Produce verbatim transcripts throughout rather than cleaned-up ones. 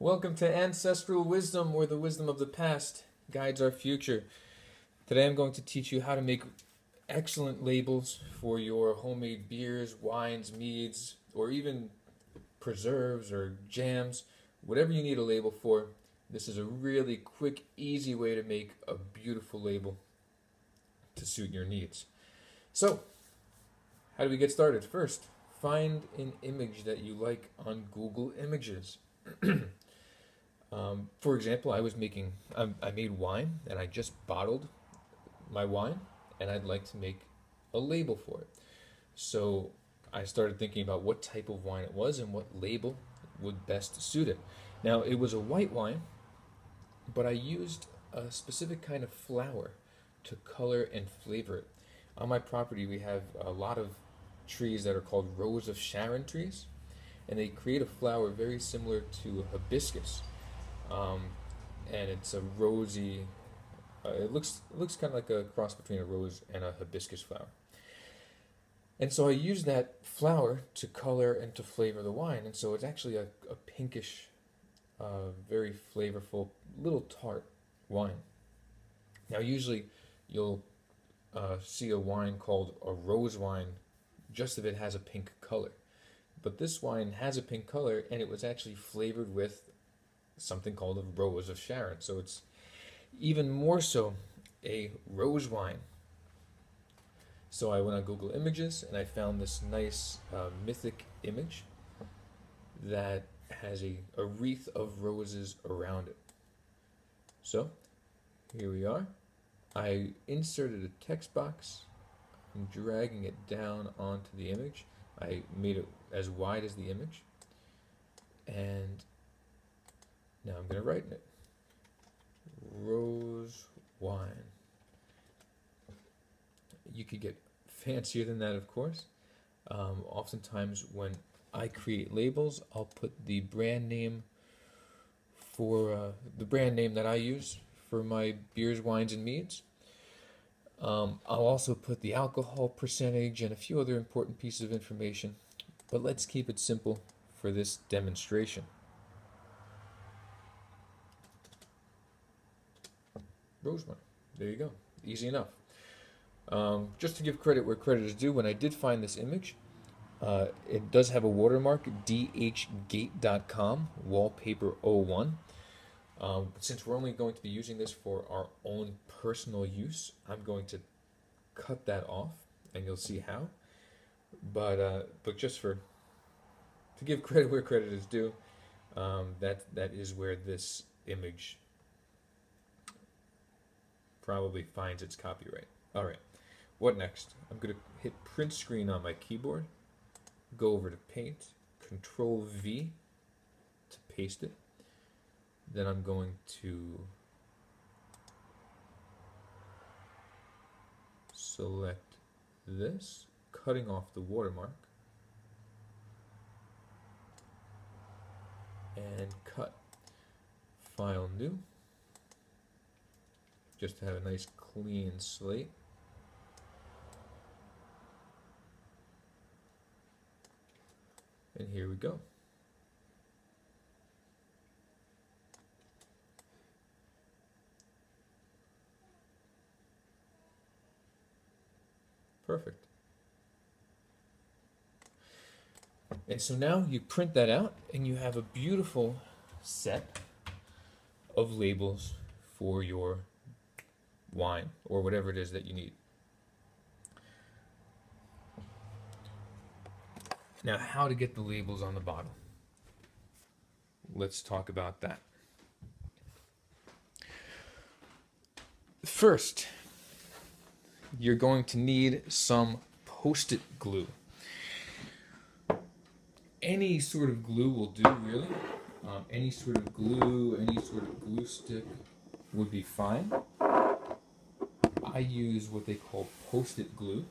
Welcome to Ancestral Wisdom, where the wisdom of the past guides our future. Today I'm going to teach you how to make excellent labels for your homemade beers, wines, meads, or even preserves or jams. Whatever you need a label for, this is a really quick, easy way to make a beautiful label to suit your needs. So, how do we get started? First, find an image that you like on Google Images. Um, for example, I was making, I, I made wine, and I just bottled my wine, and I'd like to make a label for it. So I started thinking about what type of wine it was and what label would best suit it. Now, it was a white wine, but I used a specific kind of flower to color and flavor it. On my property, we have a lot of trees that are called Rose of Sharon trees, and they create a flower very similar to hibiscus. Um, and it's a rosy, uh, it looks it looks kind of like a cross between a rose and a hibiscus flower. And so I use that flower to color and to flavor the wine, and so it's actually a, a pinkish, uh, very flavorful, little tart wine. Now usually you'll uh, see a wine called a rose wine just if it has a pink color. But this wine has a pink color, and it was actually flavored with something called a Rose of Sharon. So it's even more so a rose wine. So I went on Google Images, and I found this nice uh, mythic image that has a, a wreath of roses around it. So here we are. I inserted a text box. I'm dragging it down onto the image. I made it as wide as the image, and now I'm going to write in it, rose wine. You could get fancier than that, of course. Um, oftentimes when I create labels, I'll put the brand name for uh, the brand name that I use for my beers, wines, and meads. Um, I'll also put the alcohol percentage and a few other important pieces of information, but let's keep it simple for this demonstration. Rose wine. There you go. Easy enough. Um, just to give credit where credit is due, when I did find this image, uh, it does have a watermark, d h gate dot com, wallpaper oh one. Um, since we're only going to be using this for our own personal use, I'm going to cut that off, and you'll see how. But uh, but just for to give credit where credit is due, um, that that is where this image probably finds its copyright. All right, what next? I'm going to hit print screen on my keyboard, go over to Paint, Control V to paste it. Then I'm going to select this, cutting off the watermark, and cut. File new, just to have a nice clean slate. And here we go. Perfect. And so now you print that out, and you have a beautiful set of labels for your wine or whatever it is that you need. Now, how to get the labels on the bottle. Let's talk about that. First, you're going to need some post-it glue. Any sort of glue will do, really. Um, any sort of glue, any sort of glue stick would be fine. I use what they call post-it glue.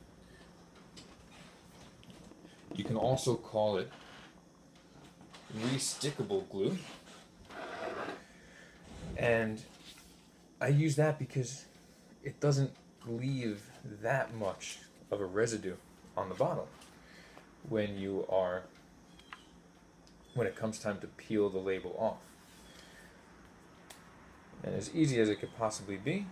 You can also call it restickable glue. And I use that because it doesn't leave that much of a residue on the bottle when you are when it comes time to peel the label off. and as easy as it could possibly be,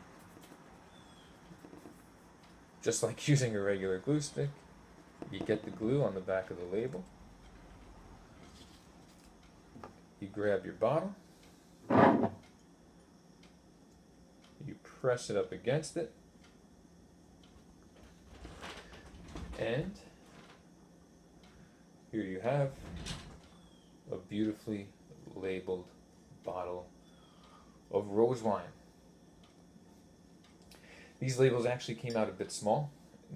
just like using a regular glue stick. You get the glue on the back of the label, you grab your bottle, you press it up against it, and here you have a beautifully labeled bottle of rose wine. These labels actually came out a bit small.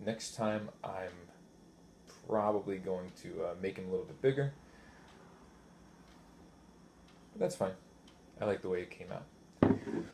Next time I'm probably going to uh, make them a little bit bigger. But that's fine. I like the way it came out.